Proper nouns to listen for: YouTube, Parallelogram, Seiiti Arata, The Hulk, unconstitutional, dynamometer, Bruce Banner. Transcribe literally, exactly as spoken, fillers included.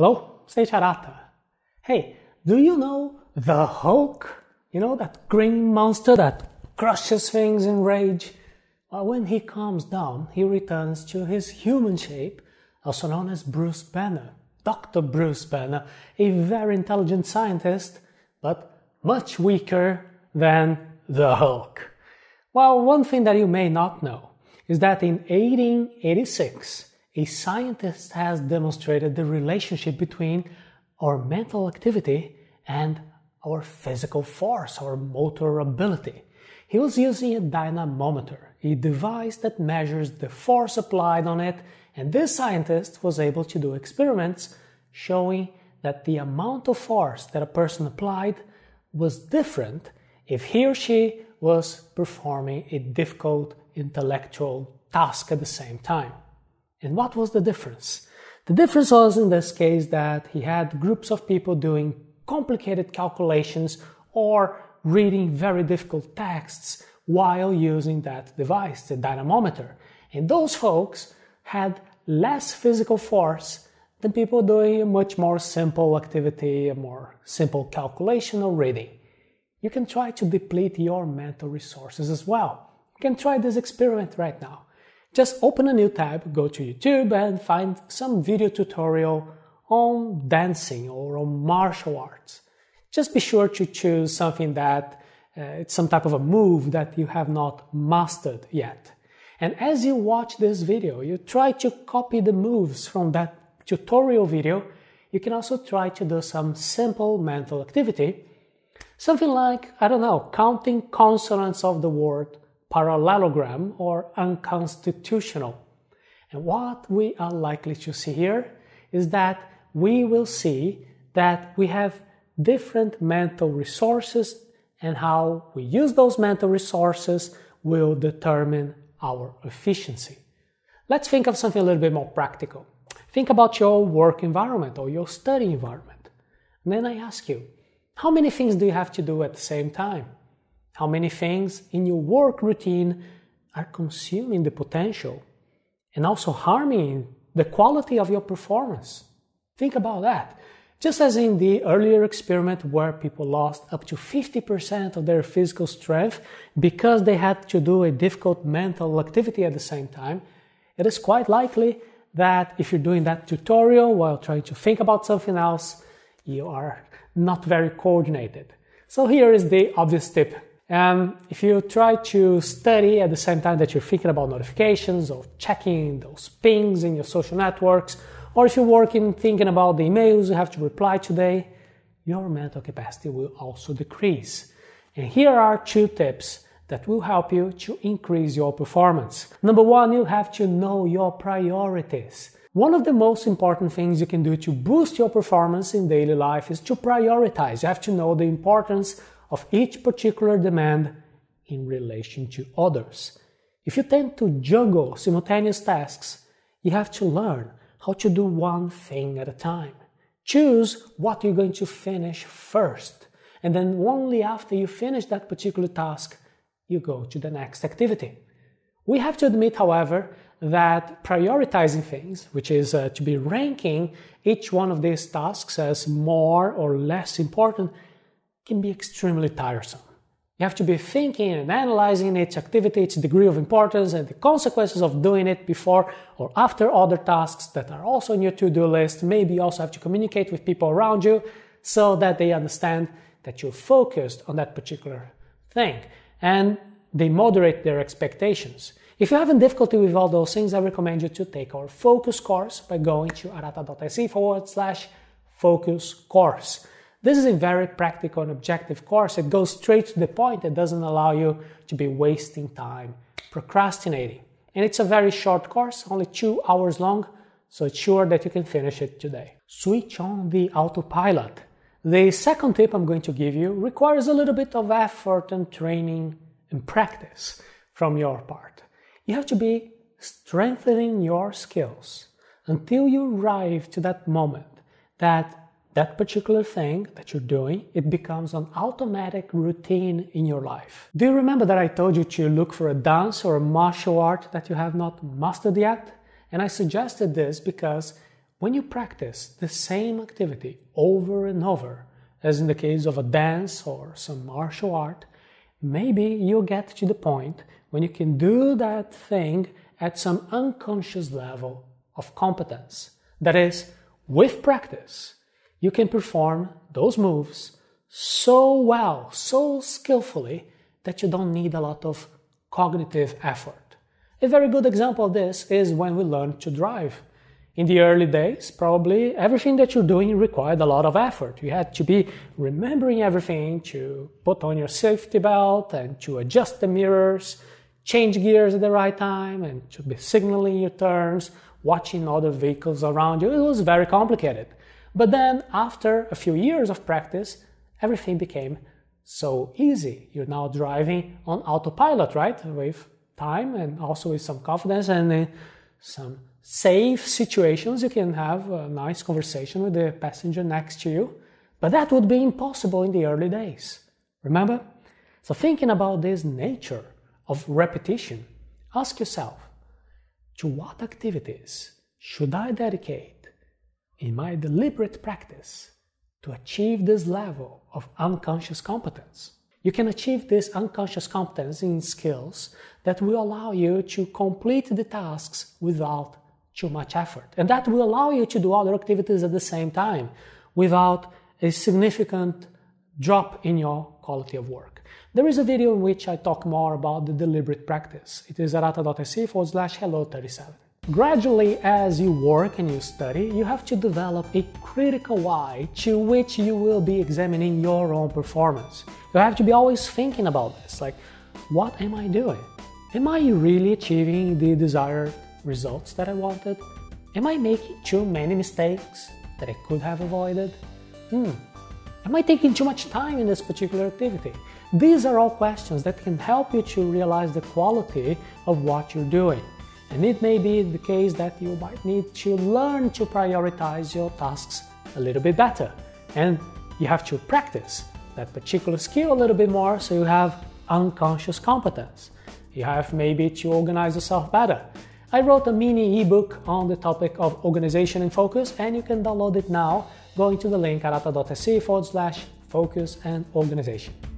Hello, Seiiti Arata. Hey, do you know The Hulk? You know, that green monster that crushes things in rage? Well, when he calms down, he returns to his human shape, also known as Bruce Banner. Doctor Bruce Banner, a very intelligent scientist, but much weaker than The Hulk. Well, one thing that you may not know is that in eighteen eighty-six, a scientist has demonstrated the relationship between our mental activity and our physical force, our motor ability. He was using a dynamometer, a device that measures the force applied on it, and this scientist was able to do experiments showing that the amount of force that a person applied was different if he or she was performing a difficult intellectual task at the same time. And what was the difference? The difference was, in this case, that he had groups of people doing complicated calculations or reading very difficult texts while using that device, the dynamometer. And those folks had less physical force than people doing a much more simple activity, a more simple calculation or reading. You can try to deplete your mental resources as well. You can try this experiment right now. Just open a new tab, go to YouTube and find some video tutorial on dancing or on martial arts. Just be sure to choose something that uh, it's some type of a move that you have not mastered yet. And as you watch this video, you try to copy the moves from that tutorial video. You can also try to do some simple mental activity. Something like, I don't know, counting consonants of the word parallelogram or unconstitutional. And what we are likely to see here is that we will see that we have different mental resources, and how we use those mental resources will determine our efficiency. Let's think of something a little bit more practical. Think about your work environment or your study environment. And then I ask you, how many things do you have to do at the same time? How many things in your work routine are consuming the potential and also harming the quality of your performance? Think about that. Just as in the earlier experiment where people lost up to fifty percent of their physical strength because they had to do a difficult mental activity at the same time, it is quite likely that if you're doing that tutorial while trying to think about something else, you are not very coordinated. So here is the obvious tip. Um, if you try to study at the same time that you're thinking about notifications or checking those pings in your social networks, or if you're working thinking about the emails you have to reply today, your mental capacity will also decrease. And here are two tips that will help you to increase your performance. Number one, you have to know your priorities. One of the most important things you can do to boost your performance in daily life is to prioritize. You have to know the importance of each particular demand in relation to others. If you tend to juggle simultaneous tasks, you have to learn how to do one thing at a time. Choose what you're going to finish first, and then only after you finish that particular task, you go to the next activity. We have to admit, however, that prioritizing things, which is uh, to be ranking each one of these tasks as more or less important, can be extremely tiresome. You have to be thinking and analyzing each activity, its degree of importance, and the consequences of doing it before or after other tasks that are also in your to-do list. Maybe you also have to communicate with people around you so that they understand that you're focused on that particular thing, and they moderate their expectations. If you're having difficulty with all those things, I recommend you to take our focus course by going to arata.se forward slash focus course. This is a very practical and objective course. It goes straight to the point. It doesn't allow you to be wasting time procrastinating. And it's a very short course, only two hours long, so it's sure that you can finish it today. Switch on the autopilot. The second tip I'm going to give you requires a little bit of effort and training and practice from your part. You have to be strengthening your skills until you arrive to that moment that that particular thing that you're doing, it becomes an automatic routine in your life. Do you remember that I told you to look for a dance or a martial art that you have not mastered yet? And I suggested this because When you practice the same activity over and over, as in the case of a dance or some martial art, maybe you'll get to the point when you can do that thing at some unconscious level of competence. That is, with practice, you can perform those moves so well, so skillfully, that you don't need a lot of cognitive effort. A very good example of this is when we learn to drive. In the early days, probably everything that you're doing required a lot of effort. You had to be remembering everything, to put on your safety belt and to adjust the mirrors, change gears at the right time, and to be signaling your turns, watching other vehicles around you. It was very complicated. But then, after a few years of practice, everything became so easy. You're now driving on autopilot, right? With time and also with some confidence and uh, some safe situations, you can have a nice conversation with the passenger next to you, but that would be impossible in the early days, remember? So thinking about this nature of repetition, ask yourself, to what activities should I dedicate in my deliberate practice to achieve this level of unconscious competence? You can achieve this unconscious competence in skills that will allow you to complete the tasks without too much effort. And that will allow you to do other activities at the same time without a significant drop in your quality of work. There is a video in which I talk more about the deliberate practice. It is arata dot s e forward slash hello thirty-seven. Gradually, as you work and you study, you have to develop a critical eye to which you will be examining your own performance. You have to be always thinking about this, like, what am I doing? Am I really achieving the desired results that I wanted? Am I making too many mistakes that I could have avoided? Hmm. Am I taking too much time in this particular activity? These are all questions that can help you to realize the quality of what you're doing. And it may be the case that you might need to learn to prioritize your tasks a little bit better. And you have to practice that particular skill a little bit more so you have unconscious competence. You have maybe to organize yourself better. I wrote a mini ebook on the topic of organization and focus, and you can download it now going to the link arata dot s e forward slash focus and organization.